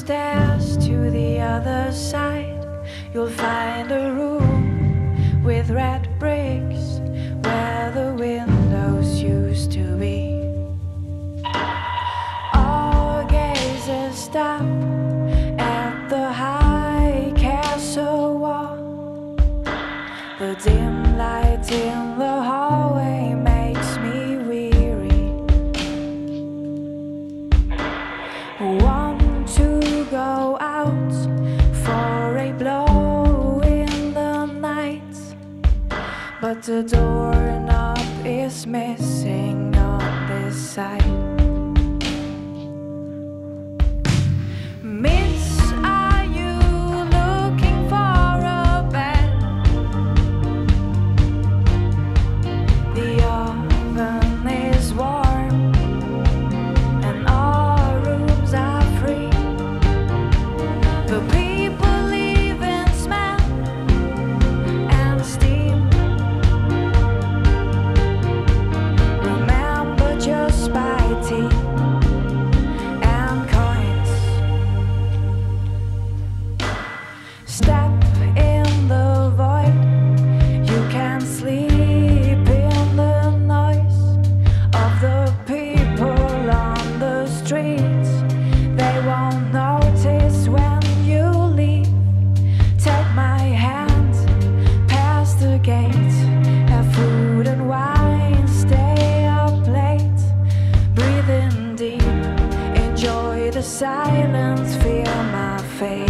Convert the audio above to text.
stairs to the other side, you'll find a room with red bricks where the windows used to be. All gazers stop at the high castle wall. The dim light in the hallway makes me weary. Go out for a blow in the night, but the doorknob is missing on this side. Silence, feel my face.